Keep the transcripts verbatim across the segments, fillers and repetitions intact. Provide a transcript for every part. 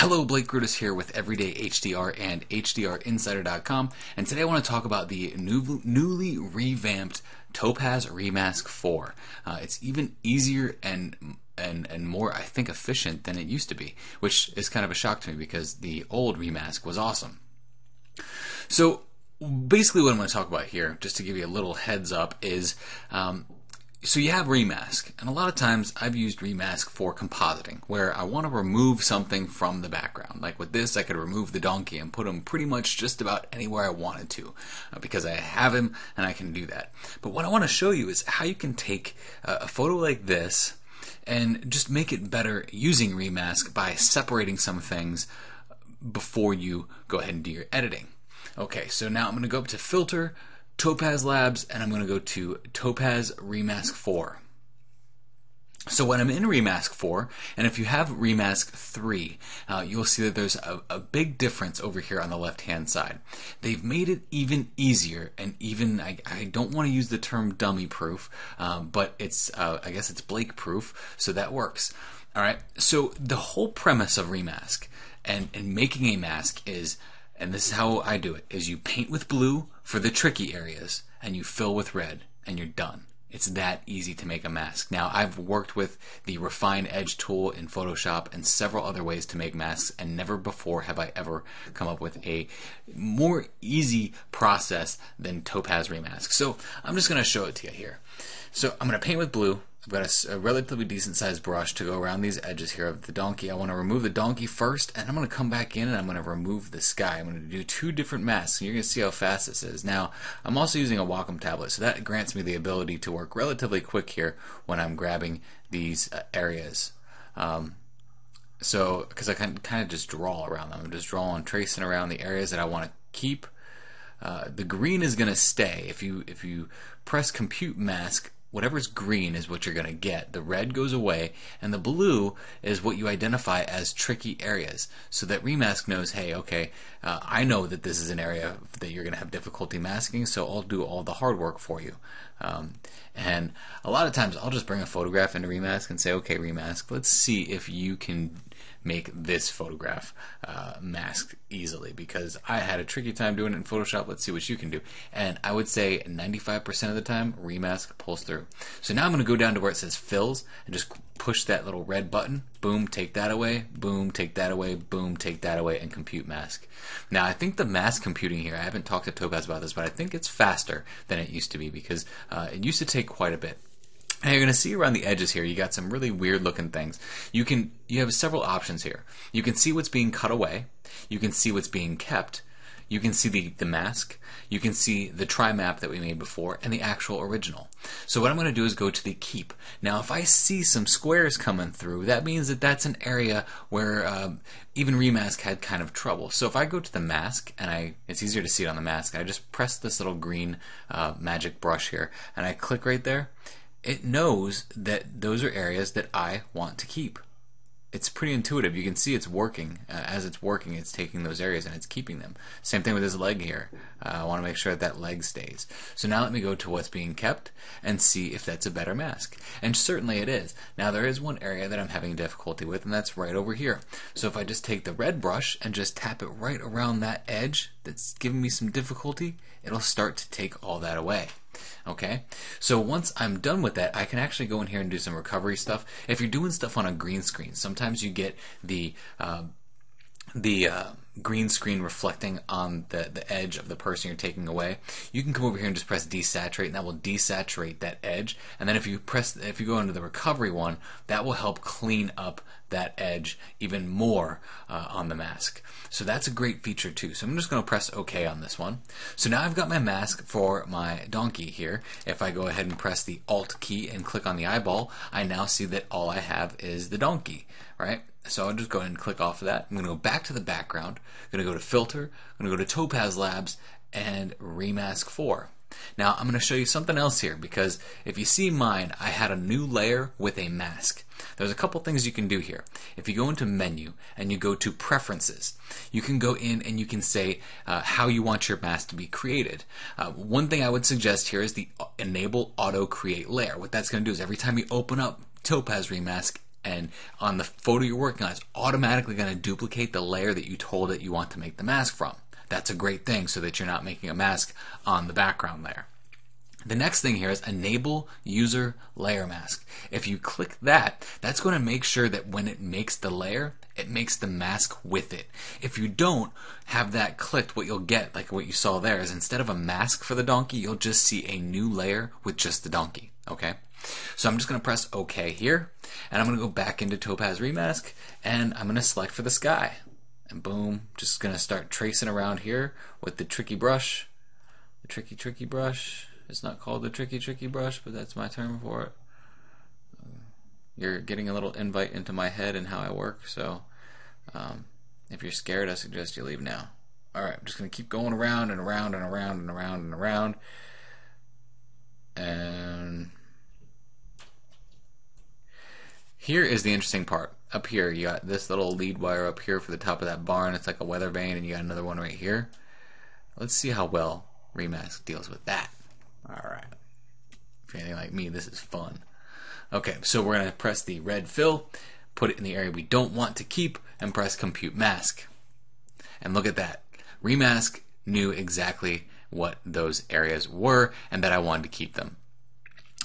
Hello, Blake Rudis here with Everyday H D R and H D R Insider dot com, and today I want to talk about the new, newly revamped Topaz Remask four. Uh, it's even easier and and and more, I think, efficient than it used to be, which is kind of a shock to me because the old Remask was awesome. So basically what I'm going to talk about here, just to give you a little heads up, is um, so you have Remask, and a lot of times I've used Remask for compositing, where I want to remove something from the background. Like with this, I could remove the donkey and put him pretty much just about anywhere I wanted to, because I have him and I can do that. But what I want to show you is how you can take a photo like this and just make it better using Remask by separating some things before you go ahead and do your editing. Okay, so now I'm going to go up to Filter, Topaz Labs, and I'm going to go to Topaz Remask four. So when I'm in Remask four, and if you have Remask three, uh, you'll see that there's a, a big difference over here on the left-hand side. They've made it even easier, and even, I, I don't want to use the term dummy-proof, um, but it's, uh, I guess it's Blake-proof, so that works. All right, so the whole premise of Remask and, and making a mask is, and this is how I do it, is you paint with blue for the tricky areas and you fill with red and you're done. It's that easy to make a mask. Now, I've worked with the Refine Edge tool in Photoshop and several other ways to make masks, and never before have I ever come up with a more easy process than Topaz Remask. So I'm just going to show it to you here. So I'm going to paint with blue. I've got a, a relatively decent sized brush to go around these edges here of the donkey. I want to remove the donkey first, and I'm going to come back in and I'm going to remove the sky. I'm going to do two different masks, and you're going to see how fast this is. Now, I'm also using a Wacom tablet, so that grants me the ability to work relatively quick here when I'm grabbing these uh, areas. Um, so, because I can kind of just draw around them. I'm just drawing, tracing around the areas that I want to keep. Uh, the green is going to stay. If you, if you press Compute Mask, whatever's green is what you're going to get. The red goes away, and the blue is what you identify as tricky areas, so that Remask knows, hey, okay, uh, I know that this is an area that you're going to have difficulty masking, so I'll do all the hard work for you. Um, and a lot of times I'll just bring a photograph into Remask and say, okay, Remask, let's see if you can make this photograph uh, masked easily, because I had a tricky time doing it in Photoshop. Let's see what you can do. And I would say ninety-five percent of the time, Remask pulls through. So now I'm going to go down to where it says fills and just push that little red button. Boom, take that away. Boom, take that away. Boom, take that away, and compute mask. Now, I think the mask computing here, I haven't talked to Topaz about this, but I think it's faster than it used to be, because uh, it used to take quite a bit. And you're going to see around the edges here, you got some really weird looking things. You can you have several options here. You can see what's being cut away. You can see what's being kept. You can see the, the mask. You can see the tri-map that we made before and the actual original. So what I'm going to do is go to the keep. Now, if I see some squares coming through, that means that that's an area where um, even Remask had kind of trouble. So if I go to the mask, and I it's easier to see it on the mask, I just press this little green uh, magic brush here, and I click right there. It knows that those are areas that I want to keep. It's pretty intuitive. You can see it's working. Uh, as it's working, it's taking those areas and it's keeping them. Same thing with this leg here. Uh, I want to make sure that that leg stays. So now let me go to what's being kept and see if that's a better mask. And certainly it is. Now, there is one area that I'm having difficulty with, and that's right over here. So if I just take the red brush and just tap it right around that edge that's giving me some difficulty, it'll start to take all that away. Okay, so once I'm done with that, I can actually go in here and do some recovery stuff. If you're doing stuff on a green screen, sometimes you get the uh, the uh, green screen reflecting on the, the edge of the person you're taking away. You can come over here and just press desaturate, and that will desaturate that edge. And then if you press, if you go into the recovery one, that will help clean up that edge even more uh, on the mask. So that's a great feature too. So I'm just going to press OK on this one. So now I've got my mask for my donkey here. If I go ahead and press the Alt key and click on the eyeball, I now see that all I have is the donkey, right? So I'll just go ahead and click off of that. I'm going to go back to the background. I'm going to go to Filter. I'm going to go to Topaz Labs and Remask four. Now, I'm going to show you something else here, because if you see mine, I had a new layer with a mask. There's a couple things you can do here. If you go into Menu and you go to Preferences, you can go in and you can say uh, how you want your mask to be created. Uh, one thing I would suggest here is the Enable Auto Create Layer. What that's going to do is every time you open up Topaz Remask, and on the photo you're working on, it's automatically going to duplicate the layer that you told it you want to make the mask from. That's a great thing, so that you're not making a mask on the background layer. The next thing here is enable user layer mask. If you click that, that's going to make sure that when it makes the layer, it makes the mask with it. If you don't have that clicked, what you'll get, like what you saw there, is instead of a mask for the donkey, you'll just see a new layer with just the donkey. Okay? So I'm just going to press OK here, and I'm going to go back into Topaz Remask, and I'm going to select for the sky. And boom, just going to start tracing around here with the tricky brush. The tricky, tricky brush. It's not called the tricky, tricky brush, but that's my term for it. You're getting a little invite into my head and how I work, so um, if you're scared, I suggest you leave now. Alright, I'm just going to keep going around and around and around and around and around. And here is the interesting part. Up here, you got this little lead wire up here for the top of that barn. It's like a weather vane, and you got another one right here. Let's see how well Remask deals with that. Alright, if you're anything like me, this is fun. Okay, so we're going to press the red fill, put it in the area we don't want to keep, and press compute mask. And look at that. Remask knew exactly what those areas were and that I wanted to keep them,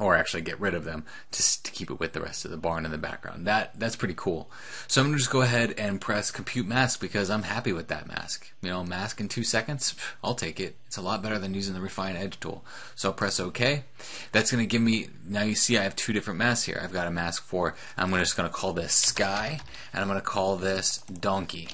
or actually get rid of them, just to keep it with the rest of the barn in the background. That That's pretty cool. So I'm going to just go ahead and press compute mask because I'm happy with that mask. You know, mask in two seconds, I'll take it. It's a lot better than using the refine edge tool. So I'll press OK. That's going to give me, now you see I have two different masks here. I've got a mask for, I'm just going to call this sky, and I'm going to call this donkey.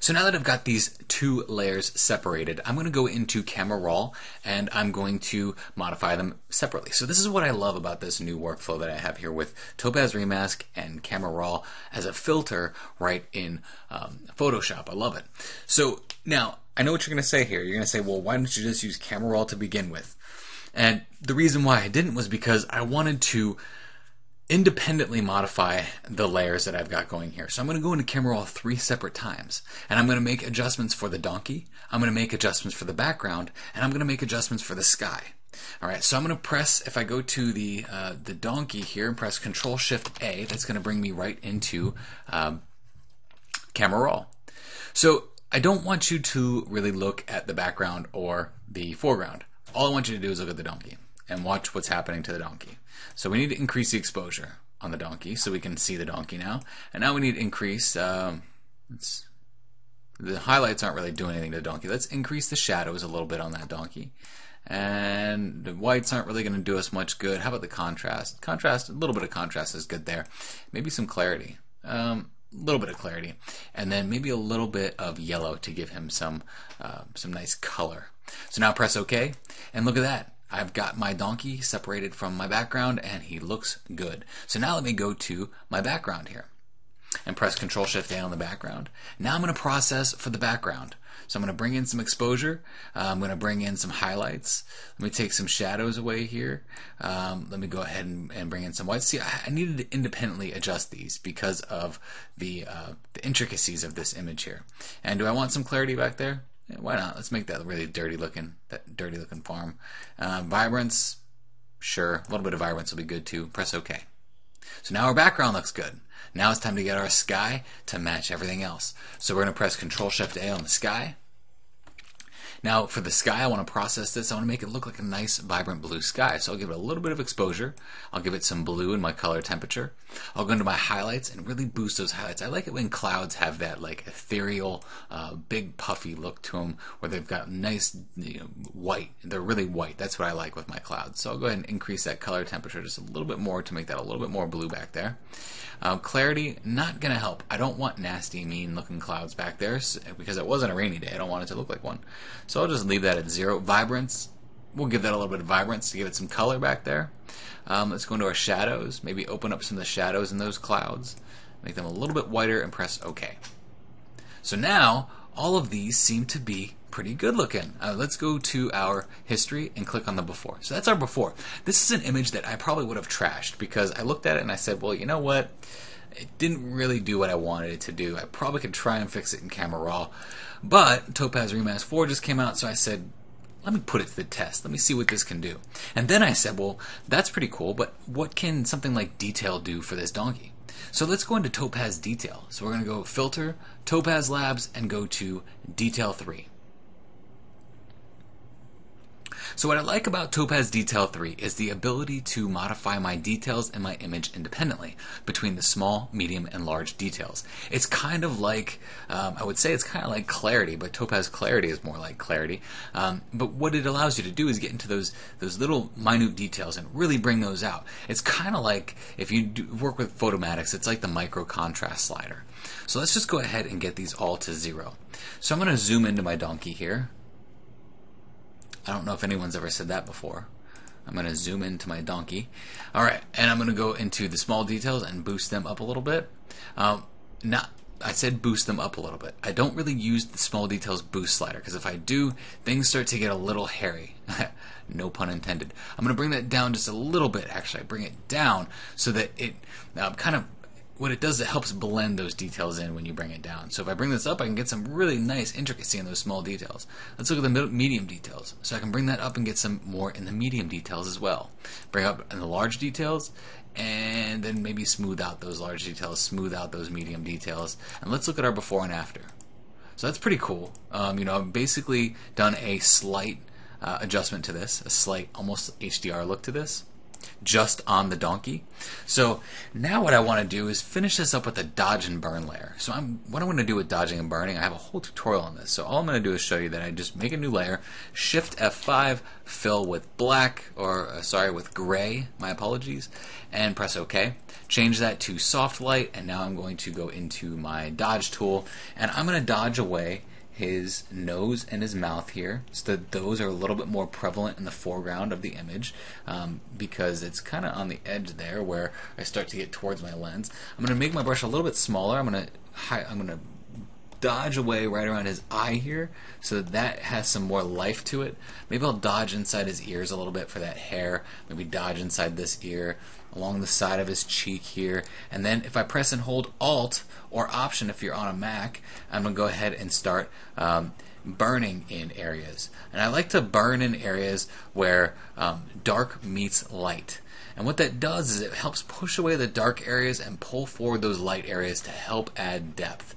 So now that I've got these two layers separated, I'm going to go into Camera Raw and I'm going to modify them separately. So this is what I love about this new workflow that I have here with Topaz Remask and Camera Raw as a filter right in um, Photoshop. I love it. So now I know what you're going to say here. You're going to say, well, why don't you just use Camera Raw to begin with? And the reason why I didn't was because I wanted to independently modify the layers that I've got going here. So I'm going to go into Camera Raw three separate times, and I'm going to make adjustments for the donkey, I'm going to make adjustments for the background, and I'm going to make adjustments for the sky. Alright, so I'm going to press, if I go to the uh, the donkey here and press control shift A, that's going to bring me right into um, Camera Raw. So I don't want you to really look at the background or the foreground. All I want you to do is look at the donkey and watch what's happening to the donkey. So we need to increase the exposure on the donkey so we can see the donkey now. And now we need to increase, um, let's, the highlights aren't really doing anything to the donkey. Let's increase the shadows a little bit on that donkey. And the whites aren't really going to do us much good. How about the contrast? Contrast, a little bit of contrast is good there. Maybe some clarity. Um, a little bit of clarity. And then maybe a little bit of yellow to give him some, uh, some nice color. So now press OK, and look at that. I've got my donkey separated from my background and he looks good. So now let me go to my background here and press control shift A on the background. Now I'm going to process for the background. So I'm going to bring in some exposure. Uh, I'm going to bring in some highlights. Let me take some shadows away here. Um, let me go ahead and, and bring in some whites. See, I, I needed to independently adjust these because of the, uh, the intricacies of this image here. And do I want some clarity back there? Why not? Let's make that really dirty looking, that dirty looking farm. Uh, vibrance, sure. A little bit of vibrance will be good too. Press OK. So now our background looks good. Now it's time to get our sky to match everything else. So we're going to press control shift A on the sky. Now for the sky, I want to process this. I want to make it look like a nice vibrant blue sky. So I'll give it a little bit of exposure. I'll give it some blue in my color temperature. I'll go into my highlights and really boost those highlights. I like it when clouds have that like ethereal, uh, big puffy look to them where they've got nice, you know, white. They're really white. That's what I like with my clouds. So I'll go ahead and increase that color temperature just a little bit more to make that a little bit more blue back there. Uh, clarity, not going to help. I don't want nasty, mean looking clouds back there because it wasn't a rainy day. I don't want it to look like one. So I'll just leave that at zero. Vibrance, we'll give that a little bit of vibrance to give it some color back there. Um, let's go into our shadows, maybe open up some of the shadows in those clouds, make them a little bit whiter, and press OK. So now all of these seem to be pretty good looking. Uh, let's go to our history and click on the before. So that's our before. This is an image that I probably would have trashed because I looked at it and I said, well, you know what? It didn't really do what I wanted it to do. I probably could try and fix it in Camera Raw, but Topaz Remask four just came out, so I said, let me put it to the test. Let me see what this can do. And then I said, well, that's pretty cool, but what can something like Detail do for this donkey? So let's go into Topaz Detail. So we're going to go Filter, Topaz Labs, and go to Detail three. So what I like about Topaz Detail three is the ability to modify my details in my image independently between the small, medium, and large details. It's kind of like, um, I would say it's kind of like Clarity, but Topaz Clarity is more like Clarity. Um, but what it allows you to do is get into those, those little minute details and really bring those out. It's kind of like, if you do work with Photomatix, it's like the micro contrast slider. So let's just go ahead and get these all to zero. So I'm going to zoom into my donkey here. I don't know if anyone's ever said that before. I'm going to zoom into my donkey. Alright, and I'm going to go into the small details and boost them up a little bit. Um, not, I said boost them up a little bit. I don't really use the small details boost slider, because if I do, things start to get a little hairy. No pun intended. I'm going to bring that down just a little bit. Actually, I bring it down so that it uh, kind of, what it does, it helps blend those details in when you bring it down. So if I bring this up, I can get some really nice intricacy in those small details. Let's look at the medium details. So I can bring that up and get some more in the medium details as well. Bring up in the large details, and then maybe smooth out those large details, smooth out those medium details. And let's look at our before and after. So that's pretty cool. Um, you know, I've basically done a slight uh, adjustment to this, a slight almost H D R look to this, just on the donkey. So now what I want to do is finish this up with a dodge and burn layer. So I'm, what I want to do with dodging and burning, I have a whole tutorial on this. So all I'm going to do is show you that I just make a new layer, Shift F five, fill with black, or uh, sorry, with gray, my apologies, and press OK. Change that to soft light, and now I'm going to go into my dodge tool, and I'm going to dodge away his nose and his mouth here, so that those are a little bit more prevalent in the foreground of the image, um, because it's kind of on the edge there where I start to get towards my lens. I'm going to make my brush a little bit smaller. I'm going to I'm going to dodge away right around his eye here, so that, that has some more life to it. Maybe I'll dodge inside his ears a little bit for that hair. Maybe dodge inside this ear, along the side of his cheek here, and then if I press and hold Alt or Option if you're on a Mac, I'm going to go ahead and start um, burning in areas. And I like to burn in areas where um, dark meets light. And what that does is it helps push away the dark areas and pull forward those light areas to help add depth.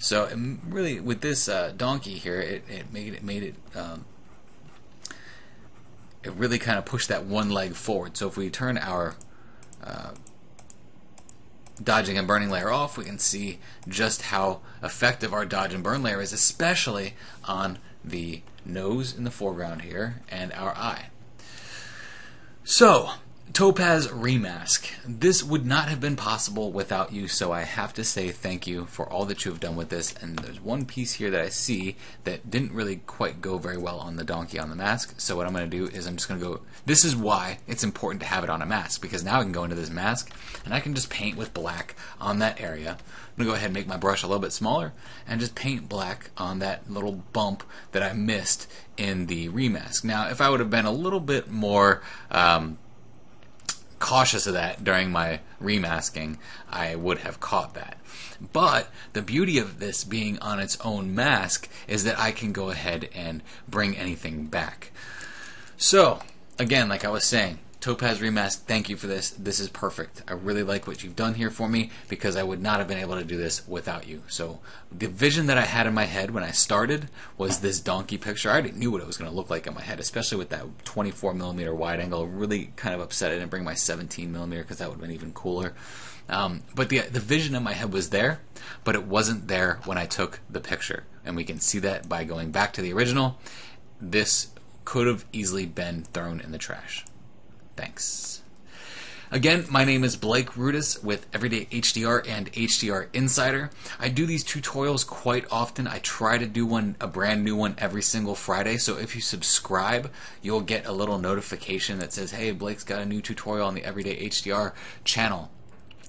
So really with this uh, donkey here, it, it made it, made it um, it really kind of pushed that one leg forward. So if we turn our Uh, dodging and burning layer off, we can see just how effective our dodge and burn layer is, especially on the nose in the foreground here and our eye. So Topaz Remask. This would not have been possible without you, so I have to say thank you for all that you have done with this. And there's one piece here that I see that didn't really quite go very well on the donkey on the mask, so what I'm going to do is I'm just going to go, this is why it's important to have it on a mask, because now I can go into this mask and I can just paint with black on that area. I'm going to go ahead and make my brush a little bit smaller and just paint black on that little bump that I missed in the remask. Now if I would have been a little bit more um, cautious of that during my remasking, I would have caught that. But the beauty of this being on its own mask is that I can go ahead and bring anything back. So again, like I was saying, Topaz Remask, thank you for this. This is perfect. I really like what you've done here for me, because I would not have been able to do this without you. So the vision that I had in my head when I started was this donkey picture. I already knew what it was going to look like in my head, especially with that twenty-four millimeter wide angle. Really kind of upset I didn't bring my seventeen millimeter, because that would have been even cooler. Um, but the, the vision in my head was there, but it wasn't there when I took the picture. And we can see that by going back to the original. This could have easily been thrown in the trash. Thanks. Again, my name is Blake Rudis with Everyday H D R and H D R Insider. I do these tutorials quite often. I try to do one, a brand new one every single Friday. So if you subscribe, you'll get a little notification that says, hey, Blake's got a new tutorial on the Everyday H D R channel.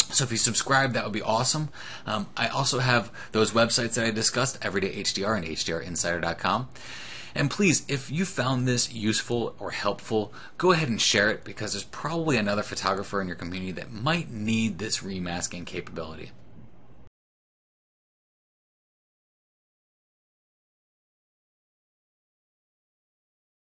So if you subscribe, that would be awesome. Um, I also have those websites that I discussed, Everyday H D R and H D R Insider dot com. And please, if you found this useful or helpful, go ahead and share it, because there's probably another photographer in your community that might need this remasking capability.